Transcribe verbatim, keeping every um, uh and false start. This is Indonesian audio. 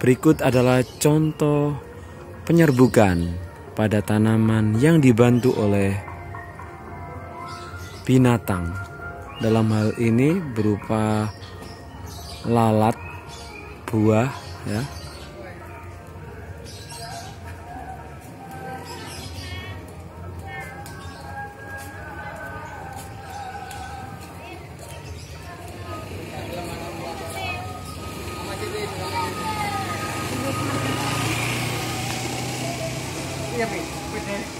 Berikut adalah contoh penyerbukan pada tanaman yang dibantu oleh binatang. Dalam hal ini berupa lalat, buah, ya. Yeah, wait, wait, wait.